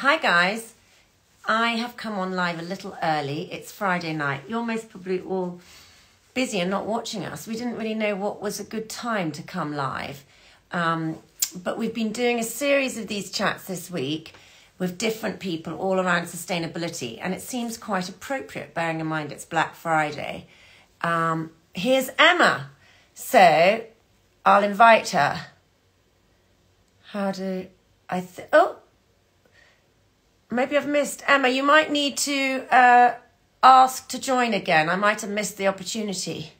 Hi guys, I have come on live a little early. It's Friday night. You're most probably all busy and not watching us. We didn't really know what was a good time to come live. But we've been doing a series of these chats this week with different people all around sustainability. And it seems quite appropriate, bearing in mind it's Black Friday. Here's Emma. So I'll invite her. How do I... Oh, maybe I've missed. Emma, you might need to ask to join again. I might have missed the opportunity.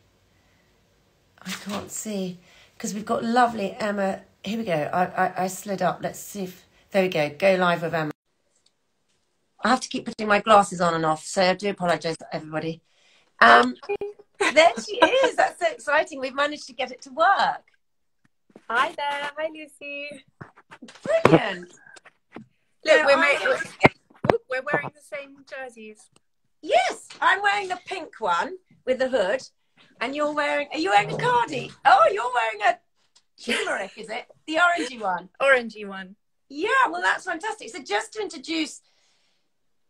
I can't see. Because we've got lovely Emma. Here we go. I slid up. Let's see if... There we go. Go live with Emma. I have to keep putting my glasses on and off, so I do apologise to everybody. There she is. That's so exciting. We've managed to get it to work. Hi there. Hi, Lucy. Brilliant. Look, we're wearing the same jerseys. Yes, I'm wearing the pink one with the hood, and you're wearing... Are you wearing a cardi? Oh, you're wearing a turmeric, is it? The orangey one. Orangey one. Yeah, well, that's fantastic. So just to introduce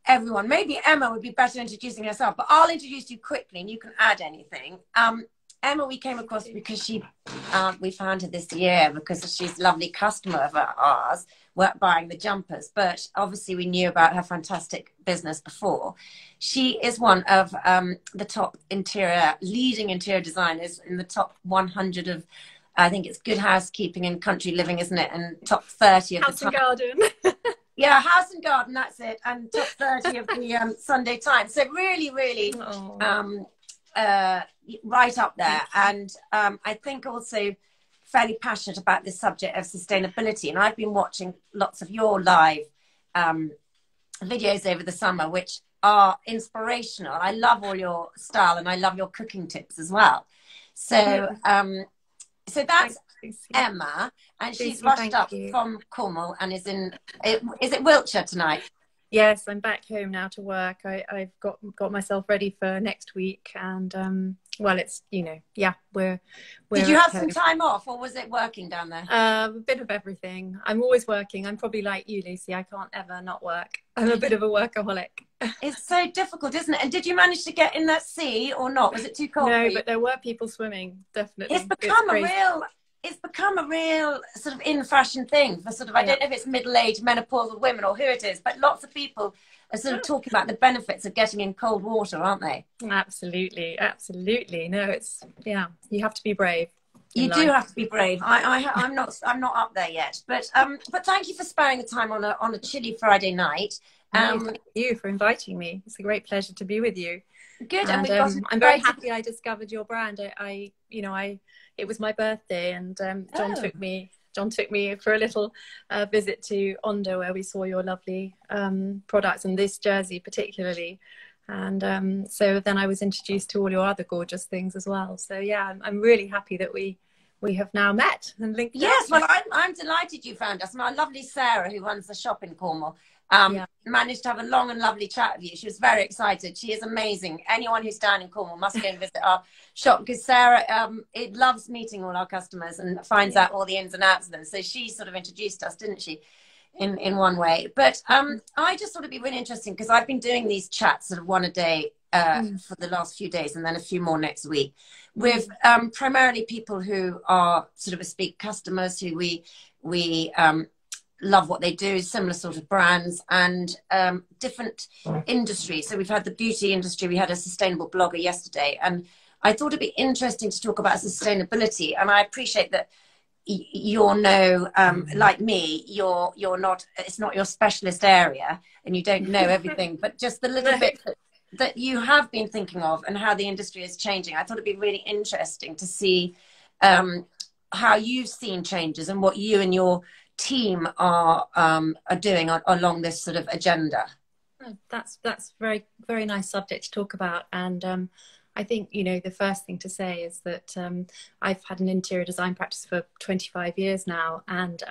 everyone, maybe Emma would be better introducing herself, but I'll introduce you quickly and you can add anything. Emma, we came across because we found her this year because she's a lovely customer of ours, buying the jumpers. But obviously we knew about her fantastic business before. She is one of the top leading interior designers in the top 100 of, I think it's Good Housekeeping and Country Living, isn't it? And top 30 of House the House and Garden. Yeah, House and Garden, that's it. And top 30 of the Sunday Times. So really, really right up there. And I think also fairly passionate about this subject of sustainability. And I've been watching lots of your live videos over the summer, which are inspirational. I love all your style and I love your cooking tips as well. So... So that's Emma, and she's rushed up from Cornwall and is in, is it Wiltshire tonight? Yes, I'm back home now to work. I've got myself ready for next week, and well, it's, you know, yeah, we're Did you have some time off, or was it working down there? A bit of everything. I'm always working. I'm probably like you, Lucy. I can't ever not work. I'm a bit of a workaholic. It's so difficult, isn't it? And did you manage to get in that sea or not? Was it too cold? No, but there were people swimming, definitely. It's become a real sort of in fashion thing for sort of, I don't know if it's middle-aged menopausal women or who it is, but lots of people are sort of talking about the benefits of getting in cold water, aren't they? Absolutely, absolutely. No, it's, yeah, you have to be brave. You do have to be brave. I'm not up there yet, but thank you for sparing the time on a chilly Friday night. Thank you for inviting me. It's a great pleasure to be with you. Good. And I'm very happy I discovered your brand. It was my birthday, and John took me for a little visit to Ondo, where we saw your lovely products, and this jersey particularly. And so then I was introduced to all your other gorgeous things as well. So yeah, I'm really happy that we have now met and linked. Yes, well, I'm delighted you found us. My lovely Sarah, who runs the shop in Cornwall, managed to have a long and lovely chat with you. She was very excited. She is amazing. Anyone who's down in Cornwall must go and visit our shop, because Sarah it loves meeting all our customers and finds out all the ins and outs of them. So she sort of introduced us, didn't she, in one way. But I just thought it'd be really interesting, because I've been doing these chats sort of one a day for the last few days, and then a few more next week, with primarily people who are sort of customers who we love what they do, similar sort of brands, and different industries. So we've had the beauty industry, we had a sustainable blogger yesterday, and I thought it'd be interesting to talk about sustainability. And I appreciate that you're like me, you're not, it's not your specialist area, and you don't know everything, but just the little bit that you have been thinking of and how the industry is changing. I thought it'd be really interesting to see how you've seen changes and what you and your team are doing along this sort of agenda. That's very, very nice subject to talk about. And I think, you know, the first thing to say is that I've had an interior design practice for 25 years now, and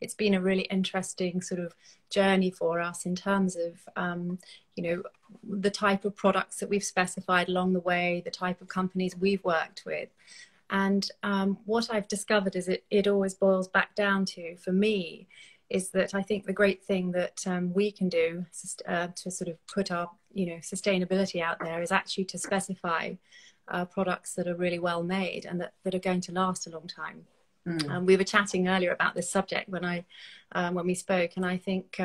it's been a really interesting sort of journey for us in terms of, you know, the type of products that we've specified along the way, the type of companies we've worked with. And what I've discovered is it always boils back down to, for me, is that I think the great thing that we can do to sort of put our, sustainability out there is actually to specify products that are really well made and that are going to last a long time. Mm. We were chatting earlier about this subject when we spoke, and I think,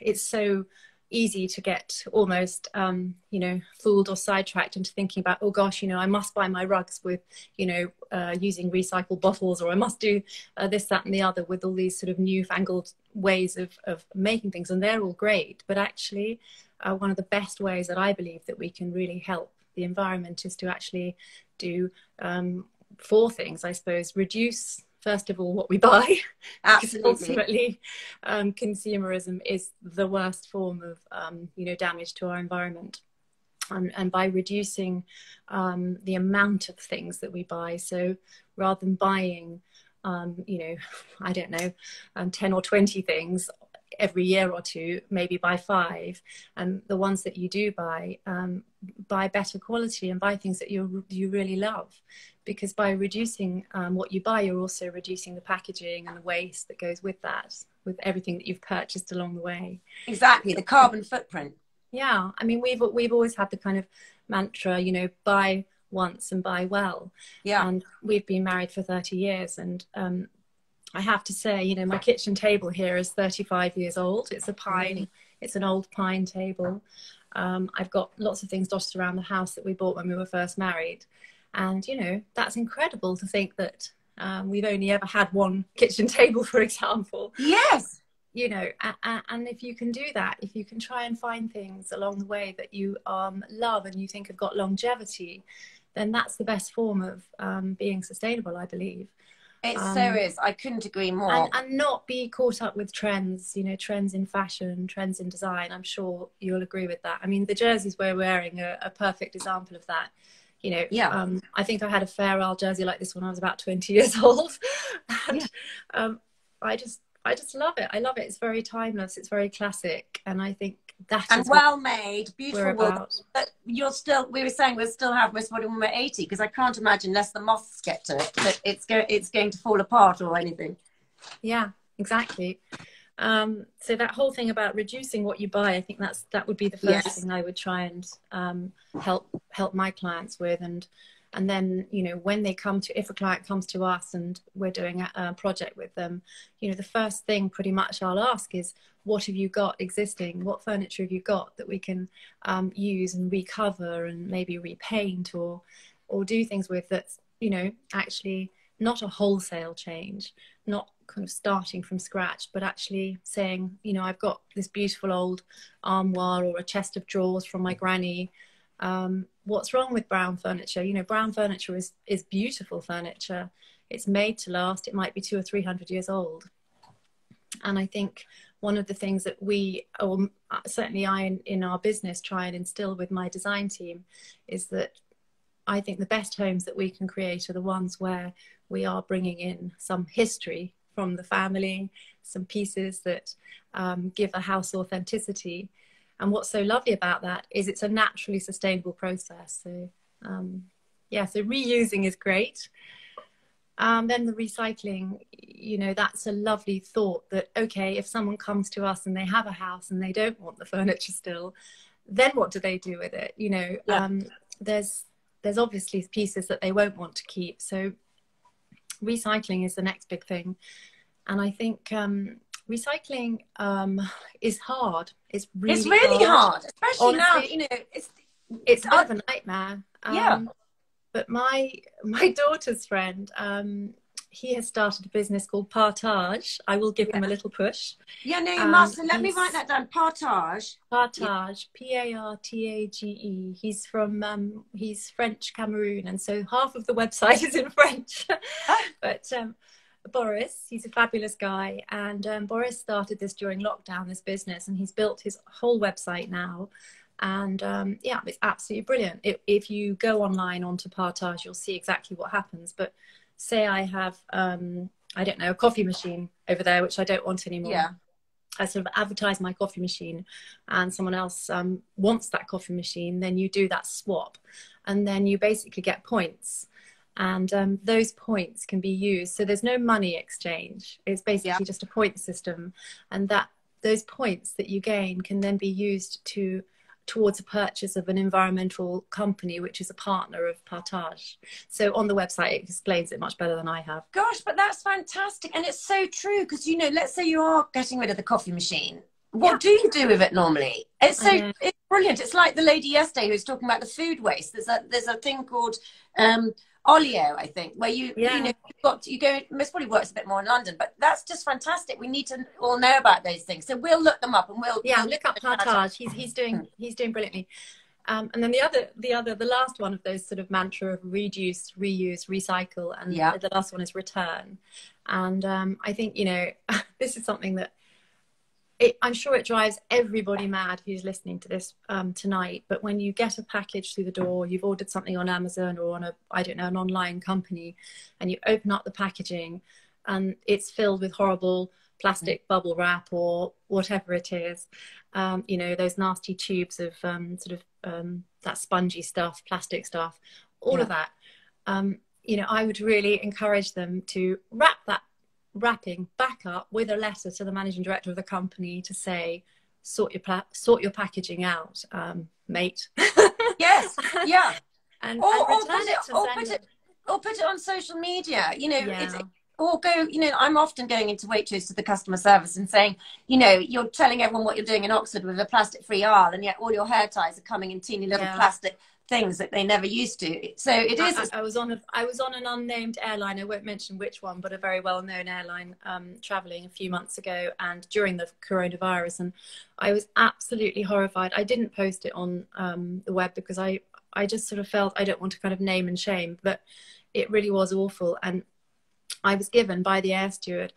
it's so easy to get almost, fooled or sidetracked into thinking about, oh gosh, I must buy my rugs with, using recycled bottles, or I must do this, that, and the other with all these sort of newfangled ways of making things. And they're all great, but actually one of the best ways that I believe that we can really help the environment is to actually do four things, I suppose. Reduce, first of all, what we buy. Absolutely. Ultimately, consumerism is the worst form of, damage to our environment. And by reducing the amount of things that we buy, so rather than buying, 10 or 20 things every year or two, maybe buy 5, and the ones that you do buy better quality and buy things that you really love, because by reducing what you buy, you're also reducing the packaging and the waste that goes with that, with everything that you've purchased along the way. Exactly, the carbon footprint. Yeah, I mean, we've always had the kind of mantra, buy once and buy well. Yeah. And we've been married for 30 years, and I have to say, my kitchen table here is 35 years old. It's a pine, it's an old pine table. I've got lots of things dotted around the house that we bought when we were first married. And, that's incredible to think that we've only ever had one kitchen table, for example. Yes. And if you can do that, if you can try and find things along the way that you love and you think have got longevity, then that's the best form of being sustainable, I believe. It so is. I couldn't agree more. And not be caught up with trends, trends in fashion, trends in design. I'm sure you'll agree with that. I mean, the jerseys we're wearing are a perfect example of that. Yeah. I think I had a Fairisle jersey like this when I was about 20 years old. And yeah. I just love it. I love it. It's very timeless. It's very classic. And I think that and is well made, beautiful. But we were saying we'll still have this when we're 80, because I can't imagine, unless the moths get to it, that it's going to fall apart or anything. Yeah, exactly. So that whole thing about reducing what you buy, I think that would be the first thing I would try and help my clients with. And then, when they come to, if a client comes to us and we're doing a project with them, the first thing pretty much I'll ask is, what have you got existing? What furniture have you got that we can use and recover and maybe repaint or do things with that's, actually not a wholesale change, not kind of starting from scratch, but actually saying, I've got this beautiful old armoire or a chest of drawers from my granny. What's wrong with brown furniture? Brown furniture is beautiful furniture. It's made to last. It might be 200 or 300 years old. And I think one of the things that we, or certainly I in our business, try and instill with my design team is that I think the best homes that we can create are the ones where we are bringing in some history from the family, some pieces that give a house authenticity. And what's so lovely about that is it's a naturally sustainable process. So, so reusing is great. Then the recycling, that's a lovely thought that, okay, if someone comes to us and they have a house and they don't want the furniture still, then what do they do with it? Yeah. There's obviously pieces that they won't want to keep. So recycling is the next big thing. And I think... recycling is hard. It's really hard. Especially honestly, now, it's a bit of a nightmare. But my daughter's friend, he has started a business called Partage. I will give him a little push. Yeah, no, you must. Let me write that down. Partage. Partage. P-A-R-T-A-G-E. He's from, he's French Cameroon. And so half of the website is in French. But... Boris, he's a fabulous guy, and Boris started this during lockdown, this business, and he's built his whole website now, and it's absolutely brilliant. If you go online onto Partage, you'll see exactly what happens. But say I have a coffee machine over there, which I don't want anymore. I sort of advertise my coffee machine, and someone else wants that coffee machine, then you do that swap, and then you basically get points. And those points can be used. So there's no money exchange. It's basically just a point system. And that those points that you gain can then be used to towards a purchase of an environmental company, which is a partner of Partage. So on the website, it explains it much better than I have. Gosh, but that's fantastic. And it's so true, because, you know, let's say you are getting rid of the coffee machine. What do you do with it normally? It's so it's brilliant. It's like the lady yesterday who was talking about the food waste. There's a thing called Olio, I think, where you you know, you go. Most probably works a bit more in London, but that's just fantastic. We need to all know about those things, so we'll look them up and we'll we'll look up Partage. He's doing brilliantly. And then the last one of those sort of mantra of reduce, reuse, recycle, and the last one is return. And I think, you know, this is something that. I'm sure it drives everybody mad who's listening to this tonight, but when you get a package through the door, you've ordered something on Amazon or on a, I don't know, an online company, and you open up the packaging and it's filled with horrible plastic bubble wrap or whatever it is, you know, those nasty tubes of that spongy stuff, plastic stuff, all of that. You know, I would really encourage them to wrap that wrapping back up with a letter to the managing director of the company to say, sort your packaging out, mate. Yes, yeah. Or put it on social media, you know. Or go, you know, I'm often going into Waitrose to the customer service and saying, you know, you're telling everyone what you're doing in Oxford with a plastic-free aisle, and yet all your hair ties are coming in teeny little plastic things that they never used to. So it is. I was on an unnamed airline. I won't mention which one, but a very well-known airline, traveling a few months ago and during the coronavirus. And I was absolutely horrified. I didn't post it on the web because I just sort of felt I don't want to kind of name and shame, but it really was awful. And I was given by the air steward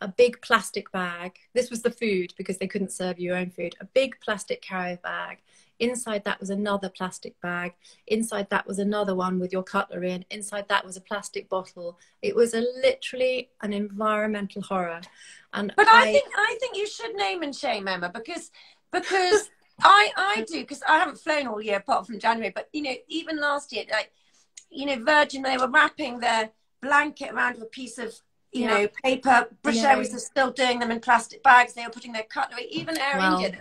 a big plastic bag. This was the food, because they couldn't serve you your own food. A big plastic carrier bag. Inside that was another plastic bag. Inside that was another one with your cutlery in. Inside that was a plastic bottle. It was literally an environmental horror. And but I think you should name and shame, Emma, because I do, because I haven't flown all year apart from January. But, you know, even last year, like, you know, Virgin, they were wrapping their blanket around with a piece of, you know, paper. British Airways are still doing them in plastic bags. They were putting their cutlery. Even Air India.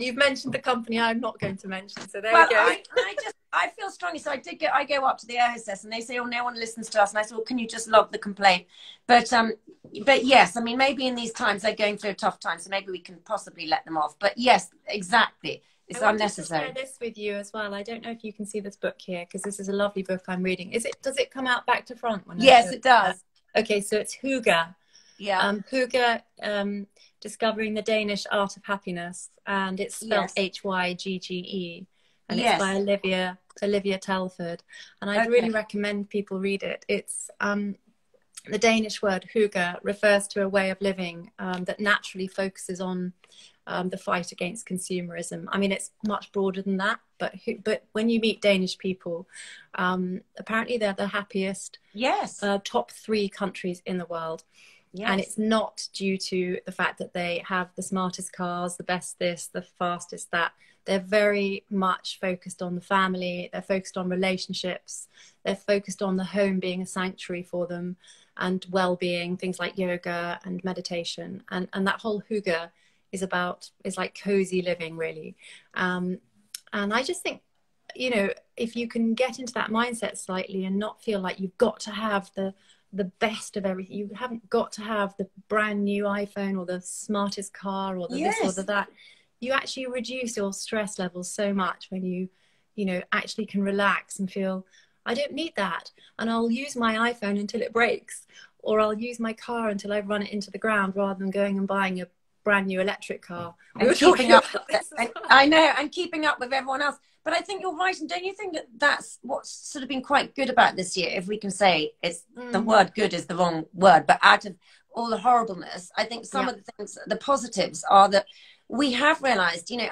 You've mentioned the company I'm not going to mention. So there we go. I feel strongly. So I go up to the air hostess and they say, oh, no one listens to us. And I said, well, can you just log the complaint? But yes, I mean, maybe in these times they're going through a tough time, so maybe we can possibly let them off. But yes, exactly. It's unnecessary. I want to share this with you as well. I don't know if you can see this book here, because this is a lovely book I'm reading. Does it come out back to front? Yes, it does. Okay, so it's Hygge. Yeah. Hygge, Discovering the Danish Art of Happiness. And it's spelled Hygge. And it's by Olivia Telford. And I'd really recommend people read it. It's the Danish word hygge refers to a way of living that naturally focuses on the fight against consumerism. I mean, it's much broader than that, but when you meet Danish people, apparently they're the happiest top 3 countries in the world. Yes. And it's not due to the fact that they have the smartest cars, the best this, the fastest that. They're very much focused on the family. They're focused on relationships. They're focused on the home being a sanctuary for them, and well-being, things like yoga and meditation. And that whole hygge is like cozy living, really. And I just think, you know, if you can get into that mindset slightly and not feel like you've got to have the best of everything. You haven't got to have the brand new iPhone or the smartest car or the this or the that. You actually reduce your stress levels so much when you know, actually can relax and feel, I don't need that. And I'll use my iPhone until it breaks, or I'll use my car until I run it into the ground, rather than going and buying a brand new electric car. We were talking about this. I know, and keeping up with everyone else. But I think you're right, and don't you think that that's what's sort of been quite good about this year, if we can say it's the word good is the wrong word, but out of all the horribleness, I think some of the things, the positives are that we have realized, you know,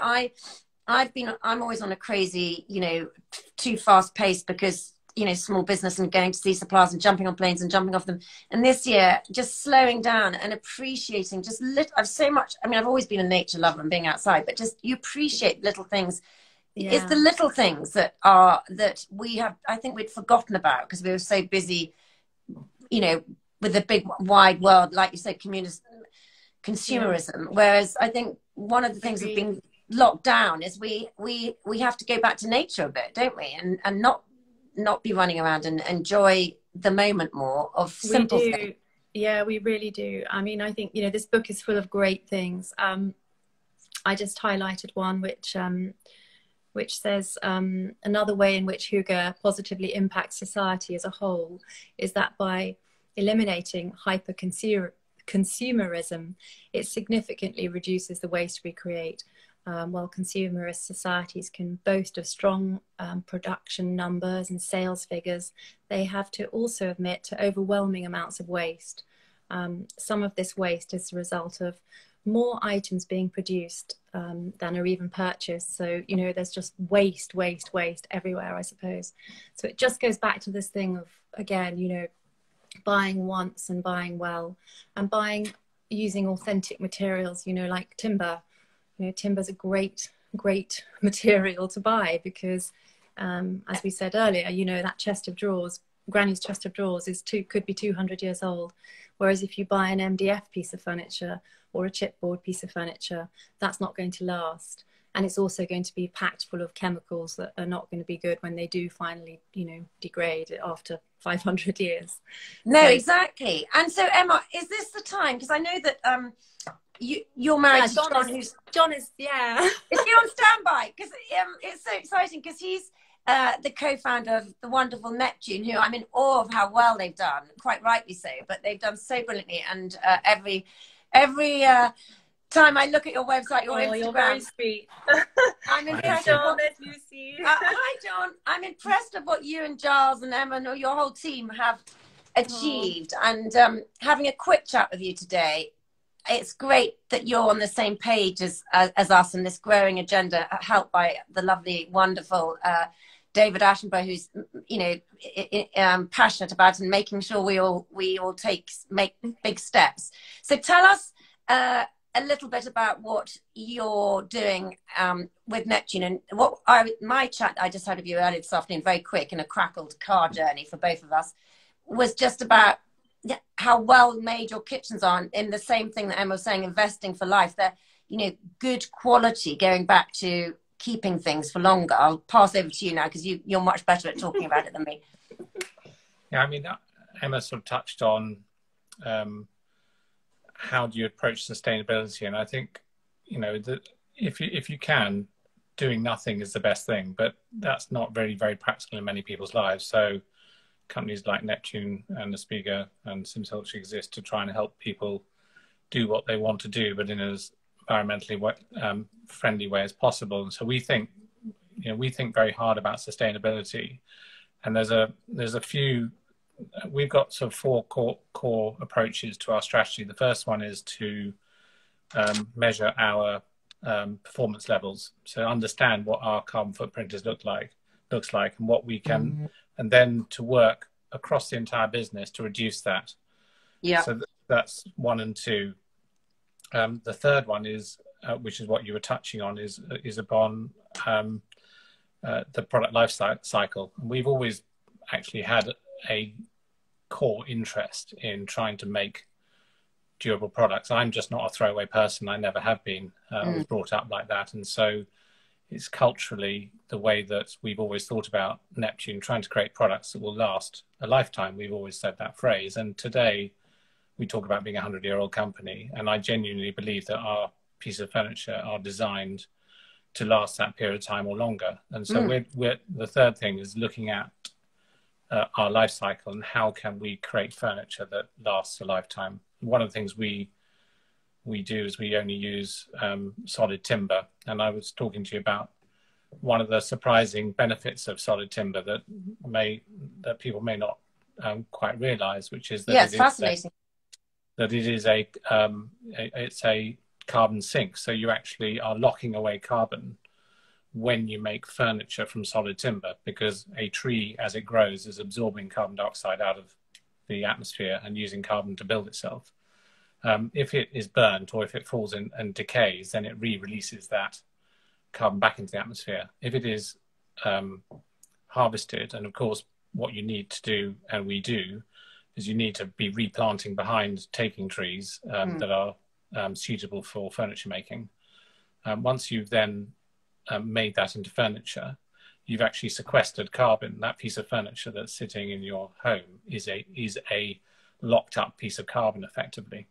I'm always on a crazy, you know, too fast pace, because, you know, small business and going to see suppliers and jumping on planes and jumping off them. And this year, just slowing down and appreciating just little, I've so much, I mean, I've always been a nature lover and being outside, but just you appreciate little things Yeah. It's the little things that are, that we have, I think we'd forgotten about because we were so busy, you know, with the big wide world, like you said, consumerism. Yeah. Whereas I think one of the things that's been locked down is we have to go back to nature a bit, don't we? And not be running around and enjoy the moment more of simple things. Yeah, we really do. I mean, I think, you know, this book is full of great things. I just highlighted one which says another way in which Hygge positively impacts society as a whole is that by eliminating hyper-consumerism, it significantly reduces the waste we create. While consumerist societies can boast of strong production numbers and sales figures, they have to also admit to overwhelming amounts of waste. Some of this waste is the result of more items being produced than are even purchased. So, you know, there's just waste, waste, waste everywhere, I suppose. So it just goes back to this thing of, again, you know, buying once and buying well and buying using authentic materials, you know, like timber. You know, timber's a great material to buy because, as we said earlier, you know, that chest of drawers, Granny's chest of drawers, could be 200 years old. Whereas if you buy an MDF piece of furniture or a chipboard piece of furniture, that's not going to last. And it's also going to be packed full of chemicals that are not going to be good when they do finally, you know, degrade after 500 years. No, so, exactly. And so, Emma, is this the time? Because I know that... You're married to John, who's... John is, yeah. Is he on standby? Because it's so exciting because he's the co-founder of the wonderful Neptune, who I'm in awe of how well they've done, quite rightly so, but they've done so brilliantly. And every time I look at your website, your Instagram... You're very sweet. I'm impressed. Hi, John. I'm impressed with what you and Giles and Emma and your whole team have achieved. Oh. And having a quick chat with you today... It's great that you're on the same page as us and this growing agenda, helped by the lovely, wonderful David Attenborough, who's, you know, passionate about and making sure we all make big steps. So tell us a little bit about what you're doing with Neptune and what my chat I just had with you earlier this afternoon, very quick in a crackled car journey for both of us, was just about how well made your kitchens are, in the same thing that Emma was saying, investing for life. They're, you know, good quality, going back to keeping things for longer. I'll pass over to you now because you're much better at talking about it than me. Yeah, I mean, Emma sort of touched on how do you approach sustainability, and I think, you know, that if you can, doing nothing is the best thing, but that's not very, very practical in many people's lives. So companies like Neptune and Aspiga and Sims-Hilditch exist to try and help people do what they want to do, but in as environmentally friendly way as possible. And so we think very hard about sustainability. And there's a few, we've got sort of four core approaches to our strategy. The first one is to measure our performance levels. So understand what our carbon footprint looks like and what we can, and then to work across the entire business to reduce that. Yeah. So that's one and two. The third one is, which is what you were touching on, is upon the product life cycle. We've always actually had a core interest in trying to make durable products. I'm just not a throwaway person. I never have been. I was brought up like that. And so it's culturally the way that we've always thought about Neptune, trying to create products that will last a lifetime. We've always said that phrase. And today we talk about being a 100-year-old company. And I genuinely believe that our pieces of furniture are designed to last that period of time or longer. And so the third thing is looking at our life cycle and how can we create furniture that lasts a lifetime. One of the things we do is we only use solid timber. And I was talking to you about one of the surprising benefits of solid timber that people may not quite realize, which is that, yeah, it's fascinating. That it is a carbon sink. So you actually are locking away carbon when you make furniture from solid timber, because a tree, as it grows, is absorbing carbon dioxide out of the atmosphere and using carbon to build itself. If it is burnt or if it falls in and decays, then it re-releases that carbon back into the atmosphere. If it is harvested, and of course what you need to do, and we do, is you need to be replanting behind taking trees that are suitable for furniture making. Once you've then made that into furniture, you've actually sequestered carbon. That piece of furniture that's sitting in your home is a locked up piece of carbon effectively.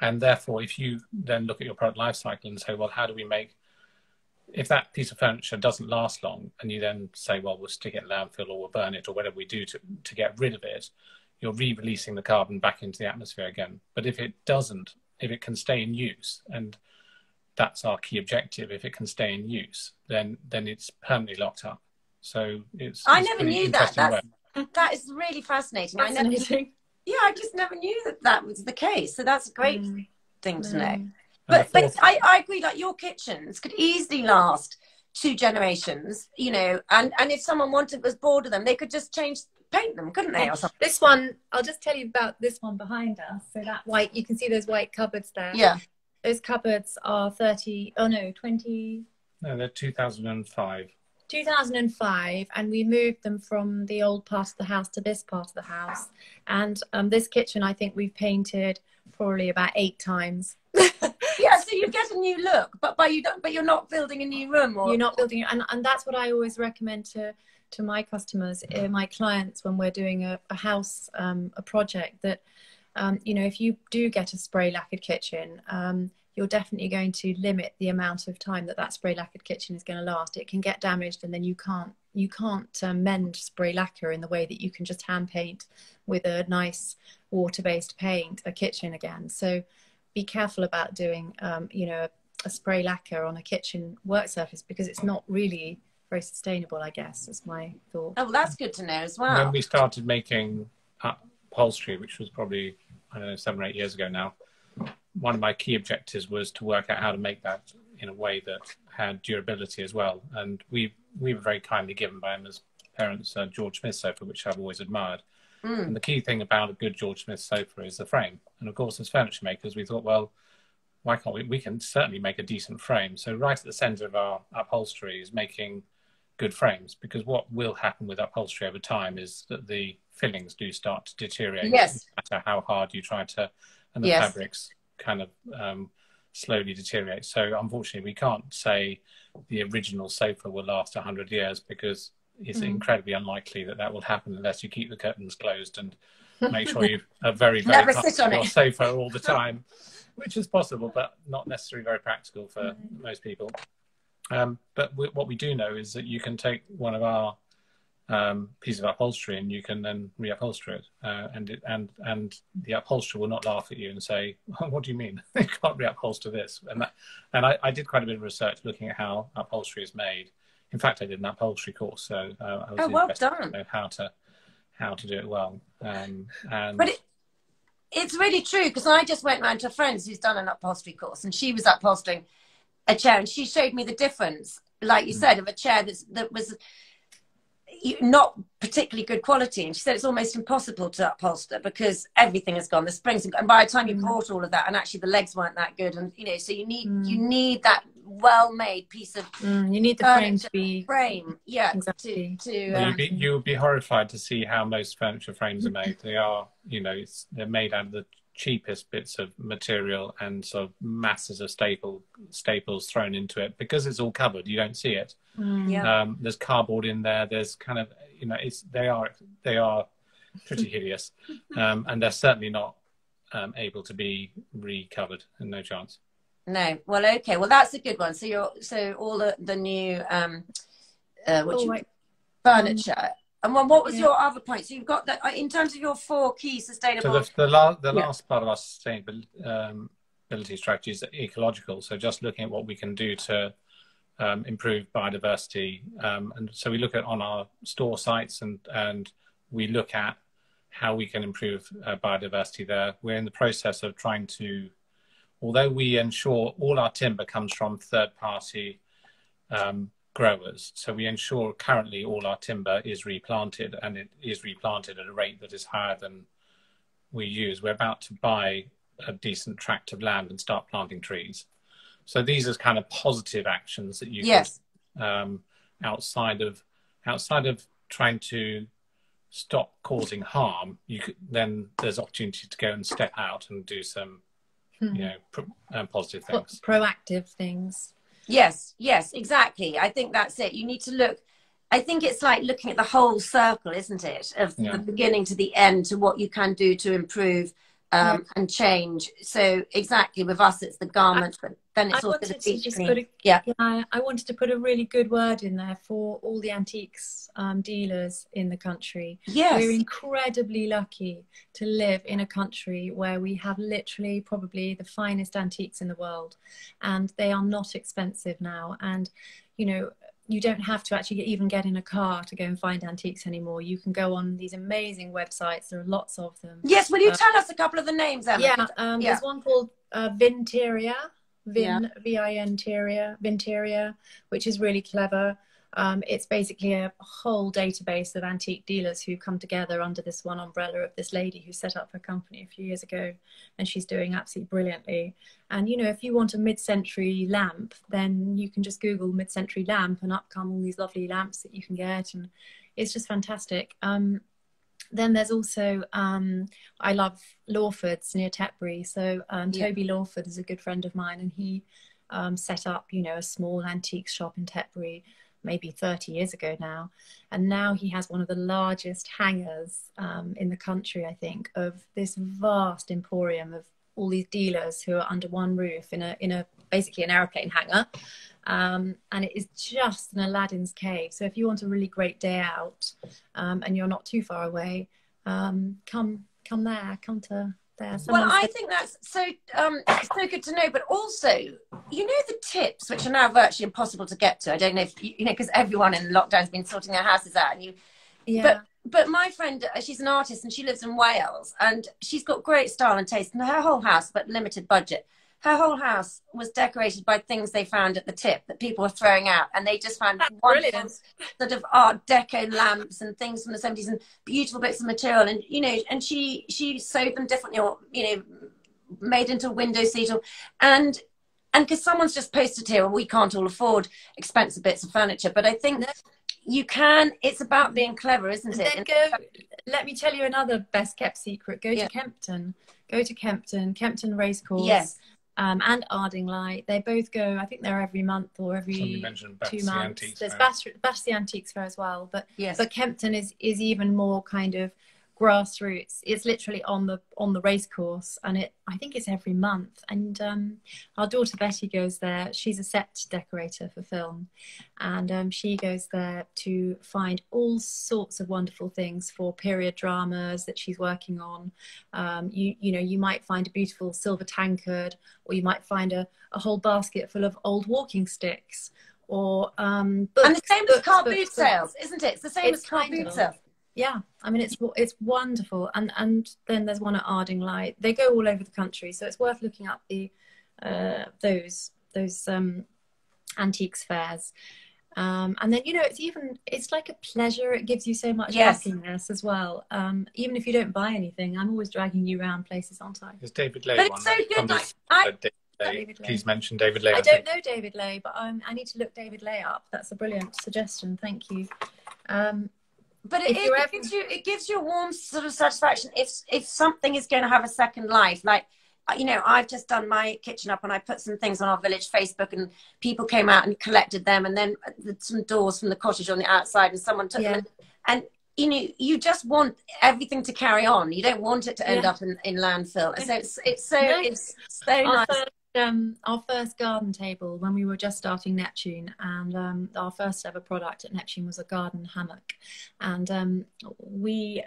And therefore, if you then look at your product life cycle and say, well, how do we make, if that piece of furniture doesn't last long, and you then say, well, we'll stick it in landfill or we'll burn it or whatever we do to get rid of it, you're re-releasing the carbon back into the atmosphere again. But if it doesn't, if it can stay in use, and that's our key objective, if it can stay in use, then it's permanently locked up. So it's... I never knew that. That is really fascinating. Yeah, I just never knew that that was the case. So that's a great thing to know. But I agree, like your kitchens could easily last 2 generations, you know, and if someone was bored of them, they could just paint them, couldn't they? Or something. This one, I'll just tell you about this one behind us. So that white, you can see those white cupboards there. Yeah. Those cupboards are 20... No, they're 2005. 2005, and we moved them from the old part of the house to this part of the house. And this kitchen, I think we've painted probably about 8 times. Yeah, so you get a new look, but you're not building a new room. Or... You're not building, and that's what I always recommend to my customers, my clients, when we're doing a house, a project that, you know, if you do get a spray lacquered kitchen, you're definitely going to limit the amount of time that that spray lacquered kitchen is going to last. It can get damaged, and then you can't mend spray lacquer in the way that you can just hand paint with a nice water-based paint a kitchen again. So be careful about doing, you know, a spray lacquer on a kitchen work surface, because it's not really very sustainable, I guess, is my thought. Oh, well, that's good to know as well. When we started making upholstery, which was probably, I don't know, 7 or 8 years ago now, one of my key objectives was to work out how to make that in a way that had durability as well. And we were very kindly given by Emma's parents a George Smith sofa, which I've always admired. Mm. And the key thing about a good George Smith sofa is the frame. And of course, as furniture makers, we thought, well, why can't we? We can certainly make a decent frame. So right at the centre of our upholstery is making good frames, because what will happen with upholstery over time is that the fillings do start to deteriorate. Yes. No matter how hard you try to, and the fabrics kind of slowly deteriorate. So unfortunately, we can't say the original sofa will last 100 years, because it's incredibly unlikely that that will happen unless you keep the curtains closed and make sure you are very, very comfortable on your sofa all the time, which is possible, but not necessarily very practical for most people. But what we do know is that you can take one of our piece of upholstery and you can then reupholster it, and the upholsterer will not laugh at you and say, well, what do you mean? You can't reupholster this. And I did quite a bit of research looking at how upholstery is made. In fact, I did an upholstery course, so I was interested to know how to do it well. But it's really true, because I just went round to a friend's who's done an upholstery course, and she was upholstering a chair, and she showed me the difference, like you said, of a chair that was not particularly good quality, and she said it's almost impossible to upholster because everything has gone, the springs have gone, and by the time you bought all of that, and actually the legs weren't that good, and you know, so you need that well-made piece of you need the frame to be exactly. You would be horrified to see how most furniture frames are made. They are, you know, they're made out of the cheapest bits of material and sort of masses of staples thrown into it, because it's all covered, you don't see it. There's cardboard in there, there's kind of, you know, they are pretty hideous, and they're certainly not able to be recovered, and no chance. No. Well, okay, well, that's a good one. So all the new furniture. And what was your other point? So you've got that in terms of your 4 key sustainable... So the last part of our sustainability strategy is ecological. So just looking at what we can do to improve biodiversity. And so we look at on our store sites, and we look at how we can improve biodiversity there. We're in the process of trying to, although we ensure all our timber comes from third-party growers, so we ensure currently all our timber is replanted, and it is replanted at a rate that is higher than we use. We're about to buy a decent tract of land and start planting trees. So these are kind of positive actions that you yes. can, outside of trying to stop causing harm, you could, then there's opportunity to go and step out and do some, you know, positive things. Proactive things. Yes, yes, exactly. I think that's it. You need to look, I think it's like looking at the whole circle, isn't it? Of yeah. the beginning to the end, to what you can do to improve and change. So exactly, with us, it's the garment, but then it's also the beach clean. Yeah. I wanted to put a really good word in there for all the antiques dealers in the country. Yes. We're incredibly lucky to live in a country where we have literally probably the finest antiques in the world, and they are not expensive now. And, you know, you don't have to actually even get in a car to go and find antiques anymore. You can go on these amazing websites. There are lots of them. Yes. Will you tell us a couple of the names, Emma? Yeah, there's one called Vinteria, Vinteria, which is really clever. It's basically a whole database of antique dealers who come together under this one umbrella of this lady who set up her company a few years ago, and she's doing absolutely brilliantly. And, you know, if you want a mid-century lamp, then you can just Google mid-century lamp and up come all these lovely lamps that you can get. And it's just fantastic. Then there's also, I love Lawford's near Tetbury. So Toby Lawford is a good friend of mine, and he set up, you know, a small antique shop in Tetbury maybe 30 years ago now. And now he has one of the largest hangars in the country, I think, of this vast emporium of all these dealers who are under one roof in a basically an aeroplane hangar. And it is just an Aladdin's cave. So if you want a really great day out and you're not too far away, come to there. Well, I think that's so so good to know, but also, you know, the tips, which are now virtually impossible to get to. I don't know if you know, because everyone in lockdown has been sorting their houses out, and you but my friend, she's an artist and she lives in Wales, and she's got great style and taste, and her whole house, but limited budget, her whole house was decorated by things they found at the tip that people were throwing out, and they just found wonderful sort of art deco lamps and things from the 70s and beautiful bits of material, and you know, and she sewed them differently, or you know, made into a window seat, or and because someone's just posted here, well, we can't all afford expensive bits of furniture, but I think that you can, it's about being clever, isn't it? And then let me tell you another best kept secret. Go to Kempton. Go to Kempton, Kempton Racecourse. Yes. And Ardingly. They both go, I think they're every month or every 2 months. There's Battersea Antiques Fair as well. But but Kempton is even more kind of grassroots. It's literally on the race course, and I think it's every month. And our daughter Betty goes there. She's a set decorator for film, and she goes there to find all sorts of wonderful things for period dramas that she's working on. You know, you might find a beautiful silver tankard, or you might find a whole basket full of old walking sticks, or books. And the same as car boot sales, isn't it? It's the same as car boot sales. Yeah, I mean, it's wonderful. And then there's one at Ardingly. They go all over the country, so it's worth looking up the those antiques fairs. And then, you know, it's like a pleasure. It gives you so much happiness as well. Even if you don't buy anything, I'm always dragging you around places, aren't I? There's David Lay. But it's so good. Please mention David Lay. I don't know David Lay, but I need to look David Lay up. That's a brilliant suggestion. Thank you. But it gives you a warm sort of satisfaction if something is going to have a second life. Like, you know, I've just done my kitchen up, and I put some things on our village Facebook, and people came out and collected them, and then some doors from the cottage on the outside, and someone took them. And you know, you just want everything to carry on. You don't want it to end up in landfill. So it's so nice. Our first garden table, when we were just starting Neptune, and our first ever product at Neptune was a garden hammock, and we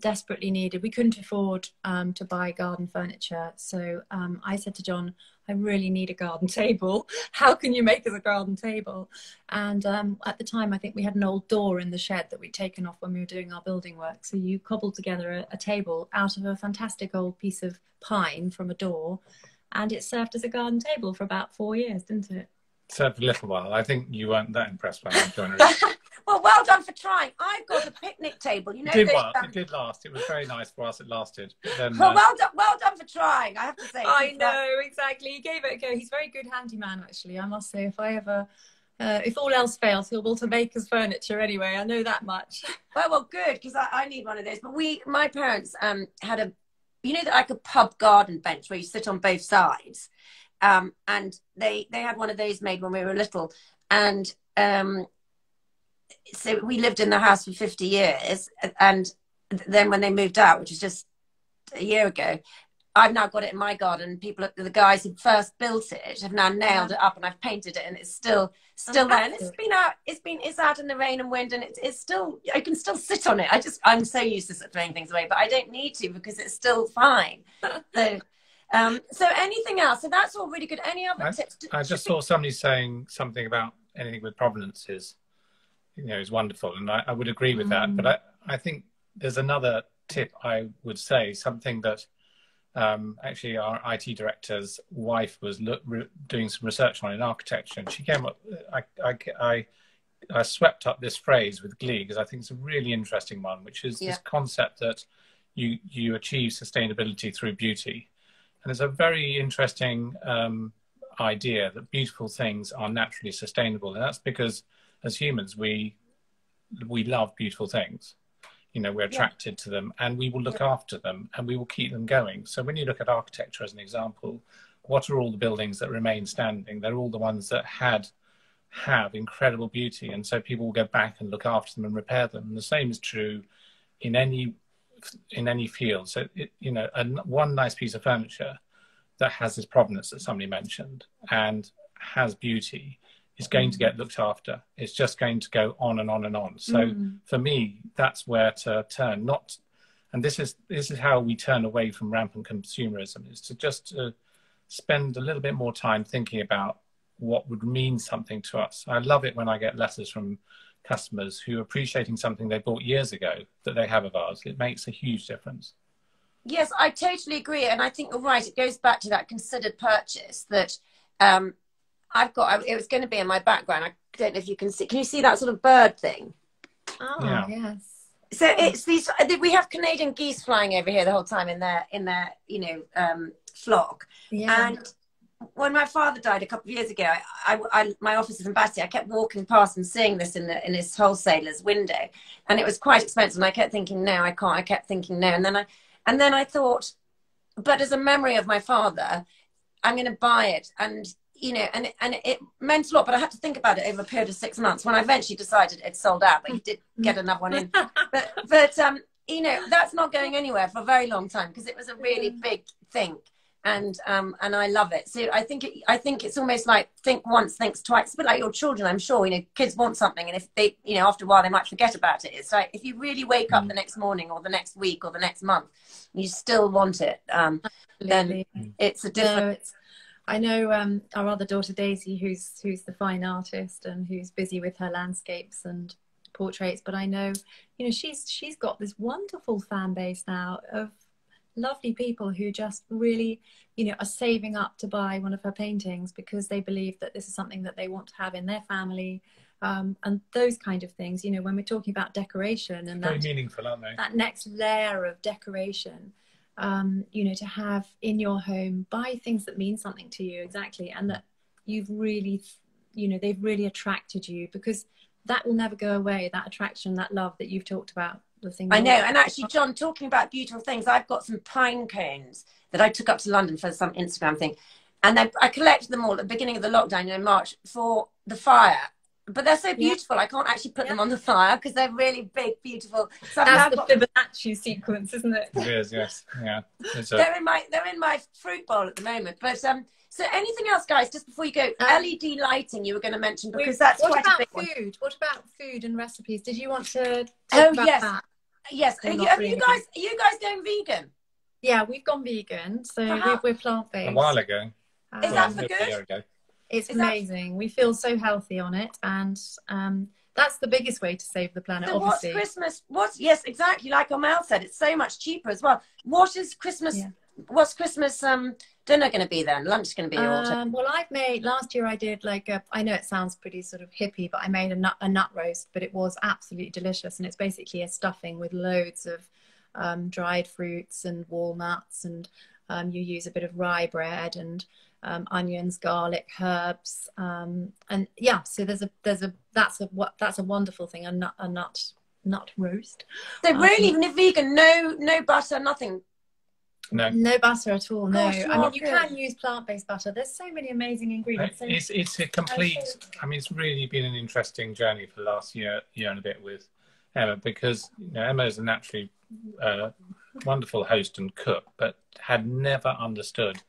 desperately needed, we couldn't afford to buy garden furniture, so I said to John, I really need a garden table. How can you make us a garden table? And at the time, I think we had an old door in the shed that we'd taken off when we were doing our building work, so you cobbled together a table out of a fantastic old piece of pine from a door. And it served as a garden table for about 4 years, didn't it? Served for a little while. I think you weren't that impressed by that. Well, well done for trying. I've got a picnic table. You know, it did last. It was very nice for us. It lasted. Then, well, well done for trying, I have to say. I know, exactly. He gave it a go. He's a very good handyman, actually, I must say. If I ever, if all else fails, he'll build to make his furniture anyway. I know that much. Well, well, good, because I need one of those. But we, my parents had a, you know, like a pub garden bench where you sit on both sides. And they had one of those made when we were little. And so we lived in the house for 50 years. And then when they moved out, which is just a year ago, I've now got it in my garden. People, the guys who first built it have now nailed it up, and I've painted it, and it's still there. And it's been out, it's out in the rain and wind, and it's still, I can still sit on it. I'm so useless at throwing things away, but I don't need to because it's still fine. So, so anything else? So that's all really good. Any other tips? I just saw somebody saying something about anything with provenances. You know, is wonderful, and I would agree with that. But I think there's another tip I would say, something that actually our IT director's wife was doing some research on in architecture, and she came up. I swept up this phrase with glee because I think it's a really interesting one, which is this concept that you achieve sustainability through beauty, and it's a very interesting idea that beautiful things are naturally sustainable, and that's because as humans, we love beautiful things. You know, we're attracted to them, and we will look after them, and we will keep them going. So when you look at architecture as an example, what are all the buildings that remain standing? They're all the ones that have incredible beauty. And so people will go back and look after them and repair them. And the same is true in any field. So, you know, one nice piece of furniture that has this provenance that somebody mentioned and has beauty, it's going to get looked after. It's just going to go on and on and on. So for me, that's where to turn. Not, and this is how we turn away from rampant consumerism, is to just spend a little bit more time thinking about what would mean something to us. I love it when I get letters from customers who are appreciating something they bought years ago that they have of ours. It makes a huge difference. Yes, I totally agree. And I think you're right. It goes back to that considered purchase that, I've got, it was going to be in my background. I don't know if you can see. Can you see that sort of bird thing? Oh, yeah. Yes. So it's these, we have Canadian geese flying over here the whole time in their, you know, flock. Yeah. And when my father died a couple of years ago, my office is in Battersea. I kept walking past and seeing this in his wholesaler's window. And it was quite expensive. And I kept thinking, no, I can't. I kept thinking, no. And then I thought, but as a memory of my father, I'm going to buy it. And, you know, and it meant a lot, but I had to think about it over a period of 6 months when I eventually decided it sold out, but you did get another one in. But you know, that's not going anywhere for a very long time because it was a really big thing, and I love it. So I think it's almost like think once, thinks twice. It's a bit like your children, I'm sure, you know, kids want something, and if they, you know, after a while they might forget about it. It's like if you really wake up the next morning or the next week or the next month, you still want it, then it's a difference. I know our other daughter Daisy, who's the fine artist and who's busy with her landscapes and portraits. But I know, you know, she's got this wonderful fan base now of lovely people who just really, you know, are saving up to buy one of her paintings because they believe that this is something that they want to have in their family, and those kind of things. You know, when we're talking about decoration and very meaningful, aren't they? That next layer of decoration. You know, to have in your home, buy things that mean something to you, exactly, and that you've really, you know, they've really attracted you, because that will never go away, that attraction, that love that you've talked about. The thing I know, and actually, John, talking about beautiful things, I've got some pine cones that I took up to London for some Instagram thing, and I collected them all at the beginning of the lockdown, you know, in March, for the fire. But they're so beautiful, I can't actually put them on the fire because they're really big, beautiful. So that's the Fibonacci sequence, isn't it? It is, yes. Yeah. They're in my fruit bowl at the moment. But so anything else, guys, just before you go, LED lighting you were going to mention, because that's quite a big one. What about food? What about food and recipes? Did you want to talk about that? Yes. Are you guys going vegan? Yeah, we've gone vegan. So we're plant-based. A while ago. Is that for good? It's amazing. We feel so healthy on it, and that's the biggest way to save the planet, so obviously. What's Christmas? Yes, exactly. Like Amal said, it's so much cheaper as well. What is Christmas What's Christmas dinner going to be then? Lunch going to be autumn? Well, I've made, last year I did like a, I know it sounds pretty sort of hippie, but I made a nut roast, but it was absolutely delicious. And it's basically a stuffing with loads of dried fruits and walnuts, and you use a bit of rye bread and onions, garlic, herbs, and yeah. So that's a wonderful thing, a nut roast. So really vegan, no butter, nothing. No butter at all. Gosh, no, I mean you can use plant-based butter. There's so many amazing ingredients. It's a complete. I mean, it's really been an interesting journey for the last year and a bit with Emma, because you know, Emma is a naturally wonderful host and cook, but had never understood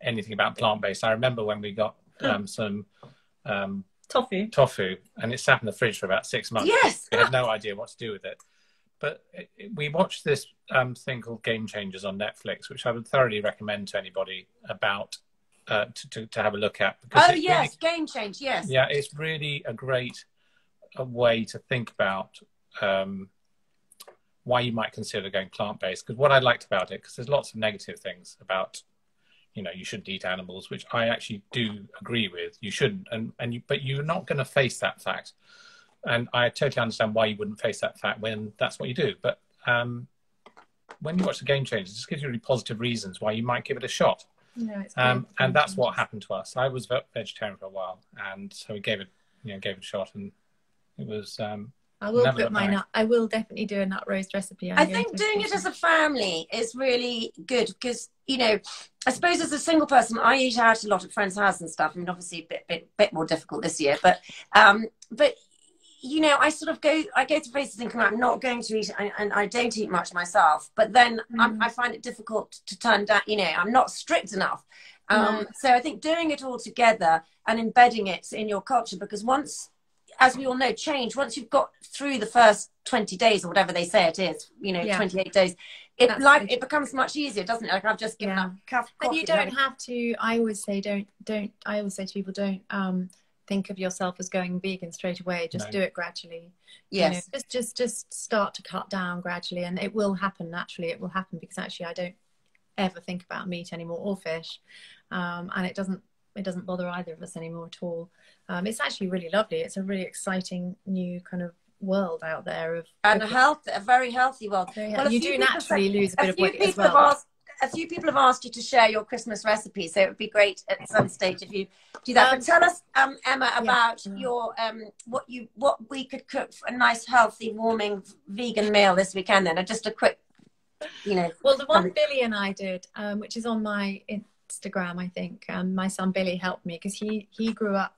anything about plant-based. I remember when we got some tofu, and it sat in the fridge for about 6 months. Yes, we had no idea what to do with it. But we watched this thing called Game Changers on Netflix, which I would thoroughly recommend to anybody about to have a look at. Because Game Change, yes. Yeah, it's really a great way to think about why you might consider going plant-based. Because what I liked about it, because there's lots of negative things about, you know, you shouldn't eat animals, which I actually do agree with. You shouldn't, but you're not going to face that fact. And I totally understand why you wouldn't face that fact when that's what you do. But when you watch the Game Changers, it just gives you really positive reasons why you might give it a shot. No, it's and that's what happened to us. I was vegetarian for a while, and so we gave it a shot, and it was. I will put mine up. I will definitely do a nut roast recipe. I think doing it as a family is really good because, you know, I suppose as a single person, I eat out a lot at friends' houses and stuff. I mean, obviously a bit more difficult this year, but. You know, I go through phases thinking I'm not going to eat, and I don't eat much myself. But then I find it difficult to turn down. You know, I'm not strict enough. So I think doing it all together and embedding it in your culture, because once, as we all know, once you've got through the first 20 days or whatever they say it is, you know, 28 days, it becomes much easier, doesn't it? Like I've just given up a cup of coffee. And you don't have to. I always say I always say to people, don't. Think of yourself as going vegan straight away. Just do it gradually. Yes. You know, just start to cut down gradually, and it will happen naturally. It will happen because actually I don't ever think about meat anymore or fish, and it doesn't bother either of us anymore at all. It's actually really lovely. It's a really exciting new kind of world out there a very healthy world. So, yeah, well, you do naturally lose a bit of weight as well. A few people have asked you to share your Christmas recipe, so it would be great at some stage if you do that. But tell us, Emma, about your what we could cook for a nice, healthy, warming vegan meal this weekend. Then, just a quick, you know. Well, the one Billy and I did, which is on my Instagram, I think. My son Billy helped me because he grew up.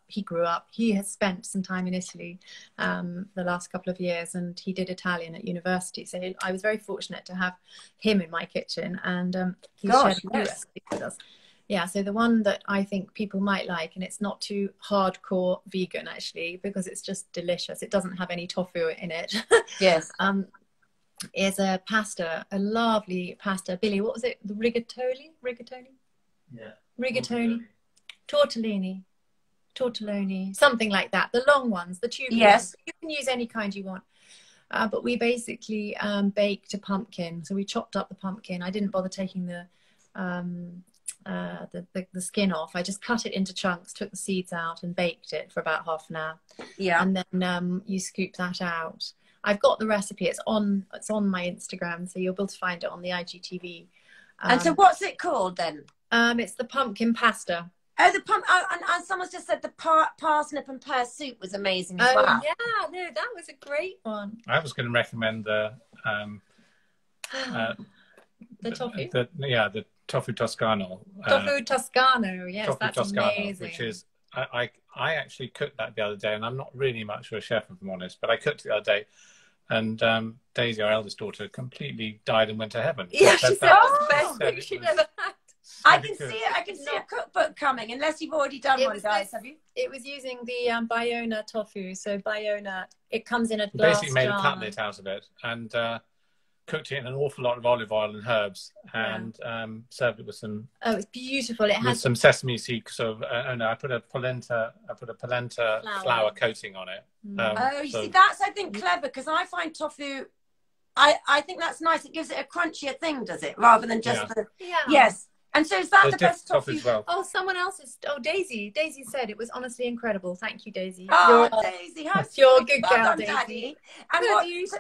He has spent some time in Italy the last couple of years, and he did Italian at university. So I was very fortunate to have him in my kitchen, and he shared the recipe with us. Yeah, so the one that I think people might like, and it's not too hardcore vegan actually, because it's just delicious. It doesn't have any tofu in it. Yes. Is a pasta, a lovely pasta. Billy, what was it? The rigatoni? Rigatoni? Yeah. Rigatoni, tortelloni, something like that. The long ones, the tube. Yes. Ones. You can use any kind you want. But we basically baked a pumpkin. So we chopped up the pumpkin. I didn't bother taking the skin off. I just cut it into chunks, took the seeds out, and baked it for about half an hour. Yeah. And then you scoop that out. I've got the recipe. It's on my Instagram, so you'll be able to find it on the IGTV. And so what's it called then? It's the pumpkin pasta. Oh, the pumpkin! Oh, and someone's just said the parsnip and pear soup was amazing as well. Oh, yeah, no, that was a great one. I was going to recommend the tofu. The tofu toscano. Tofu toscano, yes, tofu that's toscano, amazing. Which is I actually cooked that the other day, and I'm not really much of a chef, if I'm honest, but I cooked it the other day. And Daisy, our eldest daughter, completely died and went to heaven. Yeah, she said that was the best thing she'd ever had. I can see a cookbook coming, unless you've already done one, guys, have you? It was using the Bayona tofu. So Bayona, it comes in a glass jar. Basically made a cutlet out of it and cooked it in an awful lot of olive oil and herbs, and served it with some... Oh, it's beautiful. It has some sesame seeds. Sort of, I put a polenta, flour coating on it. Oh, you see, that's, I think, clever, because I find tofu... I think that's nice. It gives it a crunchier thing, does it? Rather than just the... Yeah. Yes. And so is that the best stuff as well? Oh, someone else is... Oh, Daisy. Daisy said it was honestly incredible. Thank you, Daisy. Oh, Daisy. How sweet. You're a good girl, Daisy. And what's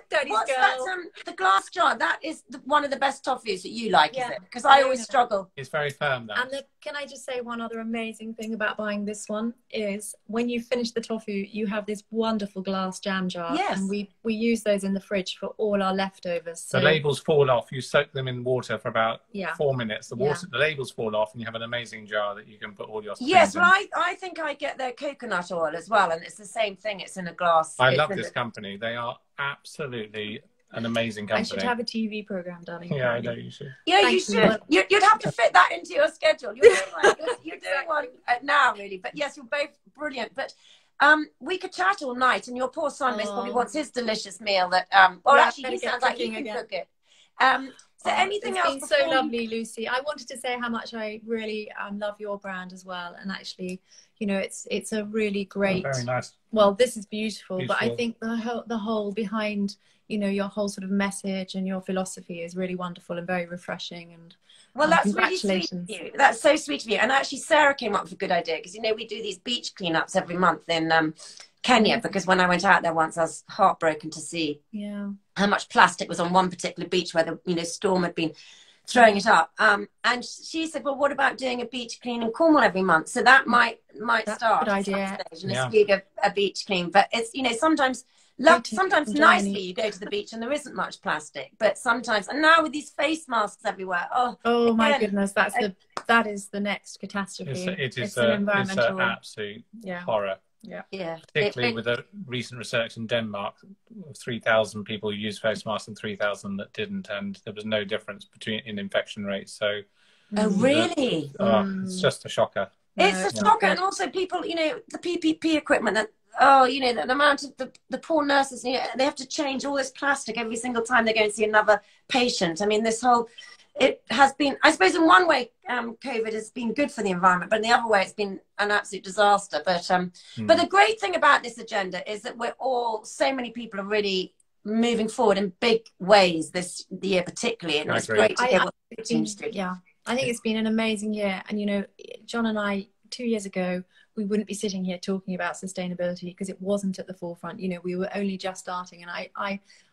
that? The glass jar. That is one of the best toffees that you like, is it? Because I always struggle. It's very firm, though. And can I just say one other amazing thing about buying this one is when you finish the toffee, you have this wonderful glass jam jar. Yes. And we use those in the fridge for all our leftovers. So the labels fall off. You soak them in water for about 4 minutes. The labels fall off and you have an amazing jar that you can put all your spoons in. Well, I think I get their coconut oil as well, and it's the same thing. It's in a glass. I love this company. They are absolutely an amazing company. I should have a TV program, darling. Yeah, I know you should. Yeah, you should. You'd have to fit that into your schedule. You're doing one, now, really. But yes, you're both brilliant. But we could chat all night, and your poor son, Miss, probably wants his delicious meal. That actually, he sounds like he can cook it. So anything else? It's been so lovely, Lucy. I wanted to say how much I really love your brand as well. And actually, you know, it's a really great. Oh, very nice. Well, this is beautiful, but I think the whole behind, you know, your whole sort of message and your philosophy is really wonderful and very refreshing. And well, that's really sweet of you. That's so sweet of you. And actually, Sarah came up with a good idea because you know we do these beach cleanups every month in Kenya, because when I went out there once, I was heartbroken to see how much plastic was on one particular beach where the storm had been throwing it up. And she said, well, what about doing a beach clean in Cornwall every month? So that might start. Good idea. A beach clean, but it's sometimes nicely you go to the beach and there isn't much plastic, but sometimes, and now with these face masks everywhere, my goodness, that is the next catastrophe. It's an absolute horror. Yeah, particularly with the recent research in Denmark, 3,000 people used face masks and 3,000 that didn't, and there was no difference in infection rates. So, really? It's just a shocker. It's a shocker, and also people, the PPP equipment. The amount of the poor nurses, they have to change all this plastic every single time they go and see another patient. I mean, it has been, I suppose in one way, COVID has been good for the environment, but in the other way, it's been an absolute disaster. But but the great thing about this agenda is that so many people are really moving forward in big ways this year, particularly. And it's great to hear what the team's doing. Yeah, I think it's been an amazing year. And, John and I, 2 years ago, we wouldn't be sitting here talking about sustainability because it wasn't at the forefront. We were only just starting. And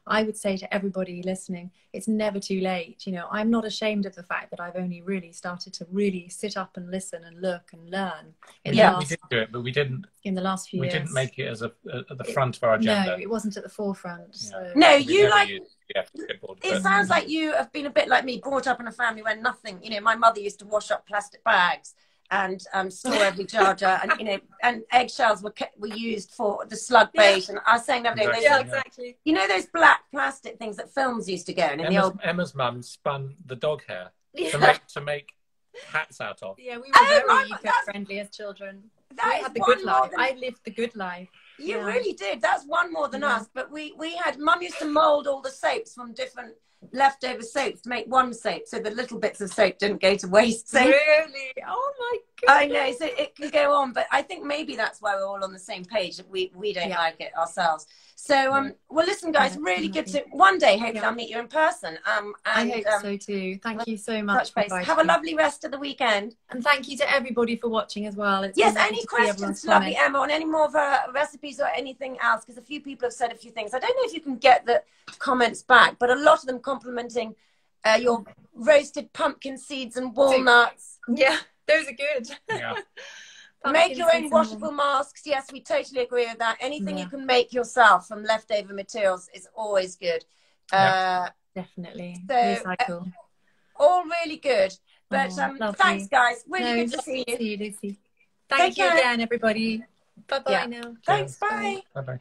I would say to everybody listening, it's never too late. I'm not ashamed of the fact that I've only really started to really sit up and listen and look and learn. We did do it, but we didn't. In the last few years. We didn't make it as at the front of our agenda. No, it wasn't at the forefront. Yeah. So. No, it sounds like you have been a bit like me, brought up in a family where nothing, my mother used to wash up plastic bags and store every jar and and eggshells were used for the slug bait, and I was saying the other day, those black plastic things that films used to go in the old. Emma's mum spun the dog hair to make hats out of. Yeah, we were very eco-friendly as children. That is the good life. I lived the good life. You really did. That's one more than us. But we had, Mum used to mould all the soaps from different leftover soaps to make one soap, so the little bits of soap didn't go to waste. So, really? Oh my goodness. I know, so it can go on. But I think maybe that's why we're all on the same page. We don't like it ourselves. So, well, listen, guys, really good to... One day, hopefully, I'll meet you in person. And, I hope so, too. Thank you so much. Have a lovely rest of the weekend. And thank you to everybody for watching as well. It's any questions to lovely Emma on any more of her recipes or anything else? Because a few people have said a few things. I don't know if you can get the comments back, but a lot of them complimenting your roasted pumpkin seeds and walnuts. Yeah, those are good. Yeah. Make your own washable masks. Yes, we totally agree with that. Anything you can make yourself from leftover materials is always good. Definitely. So, recycle. All really good. But thanks, guys. Really good to see you. See you, Lucy. Thank you again, everybody. Bye-bye now. Thanks. Bye. Bye-bye.